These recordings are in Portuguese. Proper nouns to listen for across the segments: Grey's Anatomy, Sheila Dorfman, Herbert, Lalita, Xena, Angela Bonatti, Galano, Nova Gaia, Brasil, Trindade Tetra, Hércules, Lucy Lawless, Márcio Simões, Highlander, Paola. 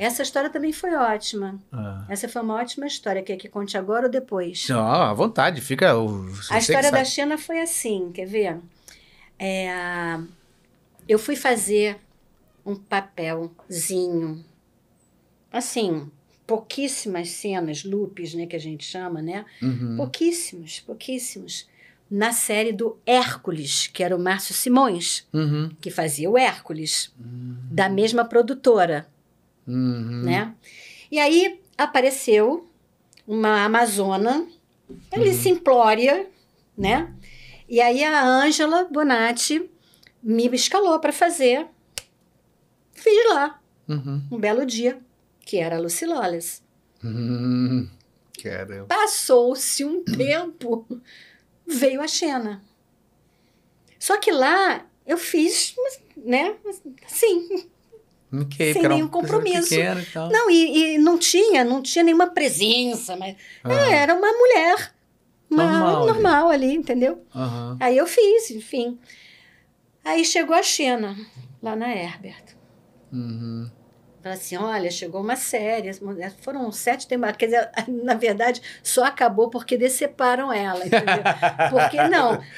Essa história também foi ótima. Ah. Essa foi uma ótima história. Quer que conte agora ou depois? Não, à vontade. Fica... A história da Xena foi assim, quer ver? Eu fui fazer um papelzinho. Assim, pouquíssimas cenas, loops, né, que a gente chama, né? Uhum. Pouquíssimos, pouquíssimos. Na série do Hércules, que era o Márcio Simões, uhum, que fazia o Hércules, uhum, da mesma produtora, uhum, né? E aí apareceu uma amazona, ele, uhum, simplória, né? E aí a Angela Bonatti me escalou para fazer. Fiz lá, uhum, um belo dia, que era a Lucy Lawless. Passou-se um tempo... Veio a Xena. Só que lá eu fiz, né? Sim. Okay, sem nenhum compromisso. Pequeno, então. Não, e não tinha nenhuma presença. Mas era uma mulher. Normal ali, entendeu? Uhum. Aí eu fiz, enfim. Aí chegou a Xena, lá na Herbert. Uhum. Falei assim, olha, chegou uma série, foram 7 temporadas, quer dizer, na verdade, só acabou porque deceparam ela, entendeu?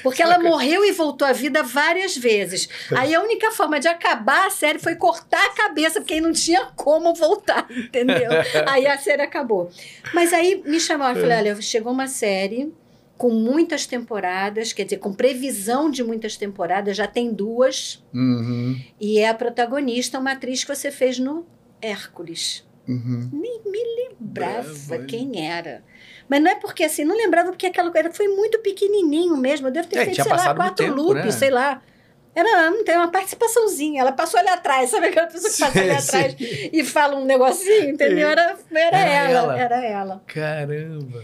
Porque ela morreu e voltou à vida várias vezes. Aí a única forma de acabar a série foi cortar a cabeça, porque aí não tinha como voltar, entendeu? Aí a série acabou. Mas aí me chamaram e falei, olha, chegou uma série com muitas temporadas, quer dizer, com previsão de muitas temporadas, já tem 2. Uhum. E é a protagonista, uma atriz que você fez no Hércules. Uhum. Nem me lembrava quem era. Mas não é porque assim, não lembrava porque aquela coisa foi muito pequenininho mesmo. Eu devo ter feito, sei lá, 4 loops, né? Sei lá. Era uma participaçãozinha. Ela passou ali atrás, sabe aquela pessoa que passa ali atrás e fala um negocinho, entendeu? Era ela. Caramba.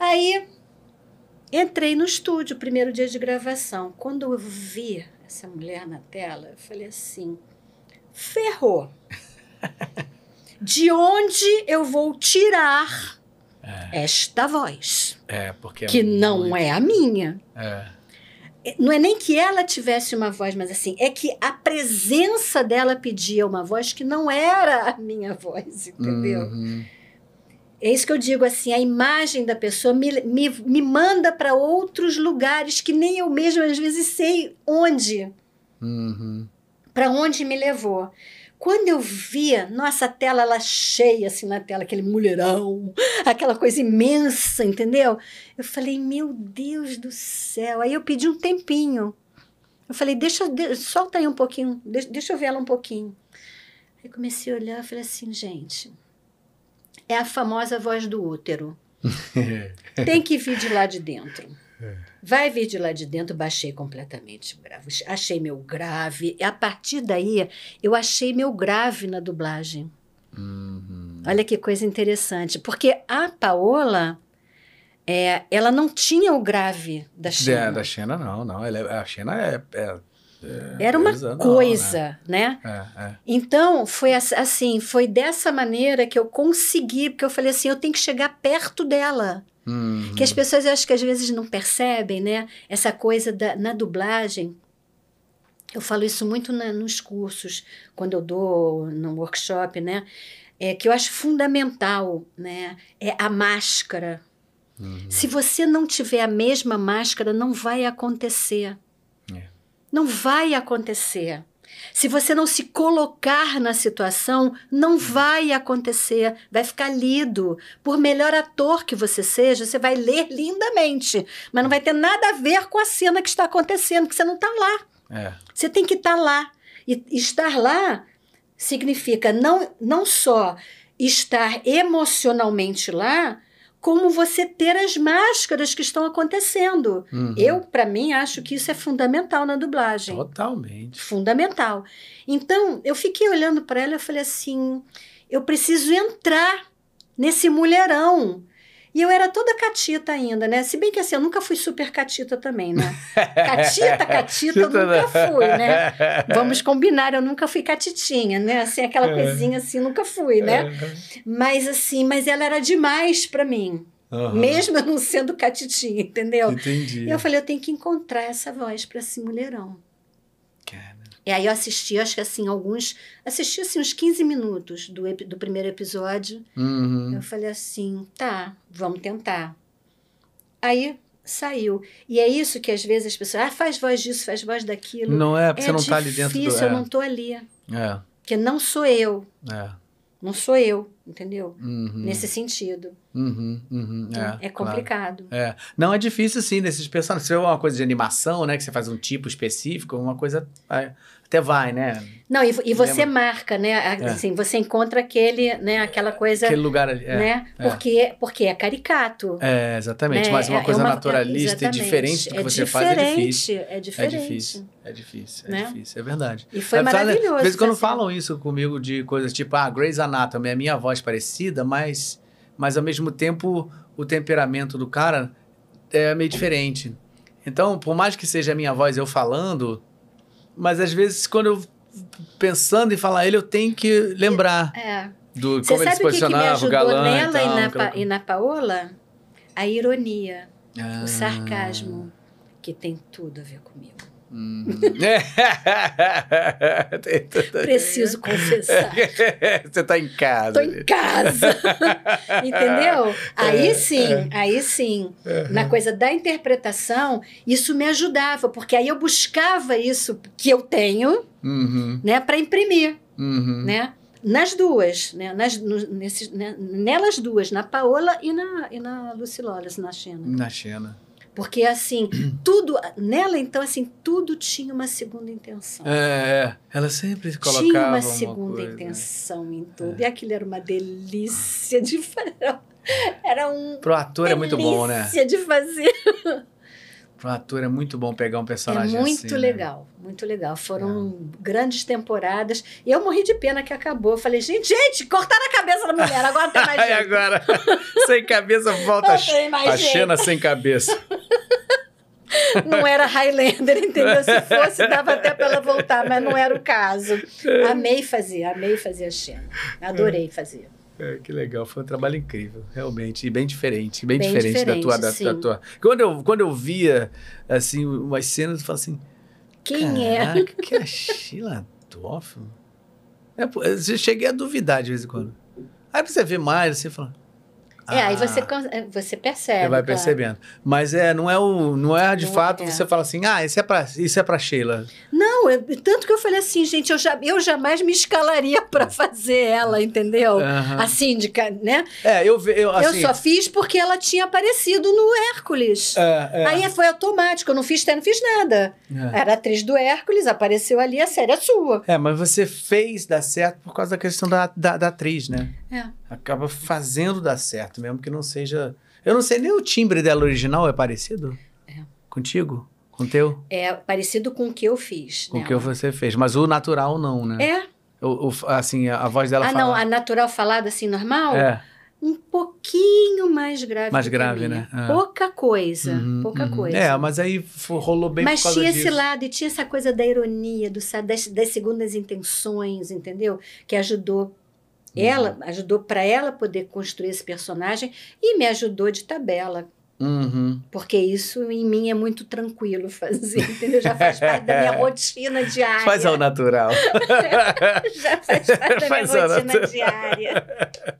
Aí... Entrei no estúdio, primeiro dia de gravação. Quando eu vi essa mulher na tela, eu falei assim, ferrou. De onde eu vou tirar esta voz? Porque não é a minha. Não é nem que ela tivesse uma voz, mas assim, é que a presença dela pedia uma voz que não era a minha voz, entendeu? Uhum. É isso que eu digo, assim, a imagem da pessoa me manda para outros lugares que nem eu mesma, às vezes, sei onde. Uhum. Para onde me levou. Quando eu via, nossa, a tela, ela cheia, assim, na tela, aquele mulherão, aquela coisa imensa, entendeu? Eu falei, meu Deus do céu. Aí eu pedi um tempinho. Eu falei, solta aí um pouquinho, deixa eu ver ela um pouquinho. Aí comecei a olhar, eu falei assim, gente... É a famosa voz do útero. Tem que vir de lá de dentro. Vai vir de lá de dentro. Baixei completamente o grave. Achei meu grave. E a partir daí, eu achei meu grave na dublagem. Uhum. Olha que coisa interessante. Porque a Paola, ela não tinha o grave da Xena. Da Xena, não. A Xena era uma coisa, né? Então, foi assim, foi dessa maneira que eu consegui, porque eu falei assim, eu tenho que chegar perto dela. Uhum. Que as pessoas, eu acho que às vezes não percebem, né? Essa coisa na dublagem. Eu falo isso muito nos cursos, quando eu dou no workshop, né? Que eu acho fundamental, né? É a máscara. Uhum. Se você não tiver a mesma máscara, não vai acontecer. Não vai acontecer. Se você não se colocar na situação, não vai acontecer. Vai ficar lido. Por melhor ator que você seja, você vai ler lindamente, mas não vai ter nada a ver com a cena que está acontecendo, porque você não está lá. Você tem que estar lá. E estar lá significa não só estar emocionalmente lá, como você ter as máscaras que estão acontecendo. Uhum. Eu, para mim, acho que isso é fundamental na dublagem. Totalmente. Fundamental. Então, eu fiquei olhando para ela e falei assim, eu preciso entrar nesse mulherão. E eu era toda catita ainda, né? Se bem que assim, eu nunca fui super catita também, né? Catita, eu nunca fui, né? Vamos combinar, eu nunca fui catitinha, né? Assim, aquela coisinha assim, nunca fui, né? Mas assim, ela era demais pra mim. Uhum. Mesmo eu não sendo catitinha, entendeu? Entendi. E eu falei, eu tenho que encontrar essa voz pra esse mulherão. Cara. E aí eu assisti, acho que assim, assisti assim uns 15 minutos do primeiro episódio. Uhum. Eu falei assim, tá, vamos tentar. Aí saiu. E é isso que às vezes as pessoas, faz voz disso, faz voz daquilo. Não é, porque você não tá ali dentro do... É difícil, eu não tô ali. É. Porque não sou eu. É. Não sou eu, entendeu? Uhum. Nesse sentido. Uhum, uhum, é complicado. Claro. É. Não, é difícil, sim, desses personagens. Se for uma coisa de animação, né? Que você faz um tipo específico, uma coisa... Até vai, né? Não, e você marca, né? Assim, você encontra aquele, né? Aquela coisa... Aquele lugar ali, né? Porque é caricato. É, exatamente. Né? Mas uma coisa naturalista e diferente do que você faz é difícil. É diferente. É difícil, é verdade. E foi maravilhoso. Às vezes quando falam isso comigo de coisas tipo, Grey's Anatomy, a minha voz parecida, mas ao mesmo tempo o temperamento do cara é meio diferente. Então, por mais que seja a minha voz eu falando, mas às vezes quando eu pensando em falar ele, eu tenho que lembrar do como ele se posicionava, o Galano e tal. Nela e na Paola, a ironia, o sarcasmo, que tem tudo a ver comigo. Preciso confessar. Você tá em casa. Tô em casa. Entendeu? Aí sim. Na coisa da interpretação, isso me ajudava, porque aí eu buscava isso que eu tenho, né, para imprimir, né? Nas duas, né? Nelas duas, na Paola e na Lucy Lawless, na Xena. Porque, assim, tudo... Nela, então, assim, tudo tinha uma segunda intenção. Ela sempre colocava uma coisa. Tinha uma segunda intenção em tudo. E aquilo era uma delícia de fazer. Pro ator é muito bom, né? Delícia de fazer. Pro ator é muito bom pegar um personagem assim. Muito legal, né? Muito legal. Foram grandes temporadas. E eu morri de pena que acabou. Eu falei, gente, cortaram a cabeça da mulher. Agora não tem mais jeito. Agora, sem cabeça, volta a Xena sem cabeça. Não era Highlander, entendeu? Se fosse, dava até pra ela voltar, mas não era o caso. Amei fazer a Xena. Adorei fazer. Que legal, foi um trabalho incrível, realmente, e bem diferente da tua. Quando eu via, assim, umas cenas, eu falava assim, caraca, que é a Sheila Dorfman? Eu cheguei a duvidar de vez em quando. Aí você vê mais, você fala... aí você percebe. Você vai percebendo. Mas não é de fato você fala assim, isso é pra Sheila. Não, tanto que eu falei assim, gente, eu jamais me escalaria pra fazer ela, entendeu? Uhum. Assim, né? Eu só fiz porque ela tinha aparecido no Hércules. Aí foi automático, eu não fiz nada. Era atriz do Hércules, apareceu ali, a série é sua. Mas você fez dar certo por causa da questão da atriz, né? Acaba fazendo dar certo, mesmo que não seja... Eu não sei, nem o timbre dela original é parecido? Contigo? Com o teu? É parecido com o que eu fiz. Com o que você fez, mas o natural não, né? Assim, a voz dela falada. Não, a natural falada assim, normal? Um pouquinho mais grave. Mais grave, né? Pouca coisa. Mas aí rolou bem por causa disso. Mas tinha esse lado e tinha essa coisa da ironia, das segundas intenções, entendeu? Que ajudou... Ela ajudou para ela poder construir esse personagem e me ajudou de tabela. Porque isso em mim é muito tranquilo fazer, entendeu? Já faz parte da minha rotina diária. Faz ao natural. Já faz parte da minha rotina diária.